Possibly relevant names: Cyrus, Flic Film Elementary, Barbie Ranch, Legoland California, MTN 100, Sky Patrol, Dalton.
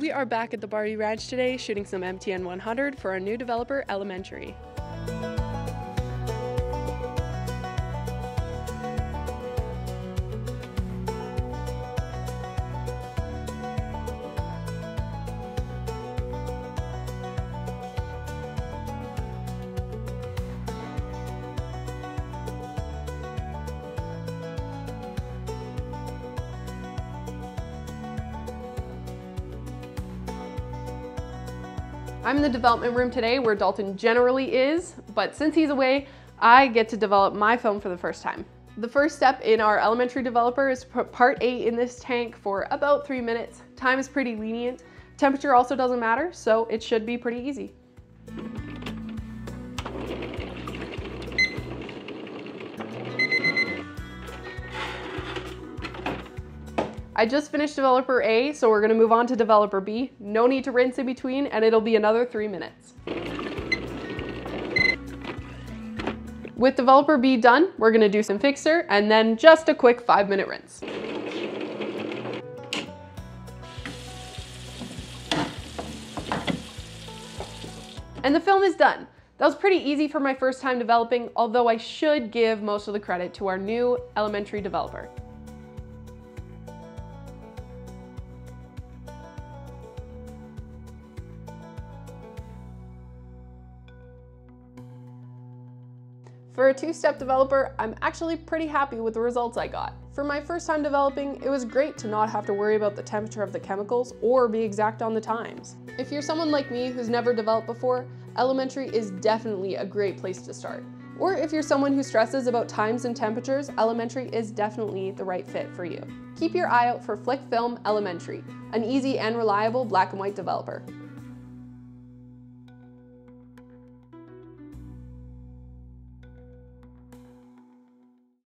We are back at the Barbie Ranch today shooting some MTN 100 for our new developer, Elementary. I'm in the development room today where Dalton generally is, but since he's away, I get to develop my film for the first time. The first step in our Elementary developer is to put part 8 in this tank for about 3 minutes. Time is pretty lenient. Temperature also doesn't matter, so it should be pretty easy. I just finished developer A, so we're gonna move on to developer B. No need to rinse in between, and it'll be another 3 minutes. With developer B done, we're gonna do some fixer and then just a quick 5-minute rinse. And the film is done. That was pretty easy for my first time developing, although I should give most of the credit to our new Elementary developer. For a 2-step developer, I'm actually pretty happy with the results I got. For my first time developing, it was great to not have to worry about the temperature of the chemicals or be exact on the times. If you're someone like me who's never developed before, Elementary is definitely a great place to start. Or if you're someone who stresses about times and temperatures, Elementary is definitely the right fit for you. Keep your eye out for Flic Film Elementary, an easy and reliable black and white developer.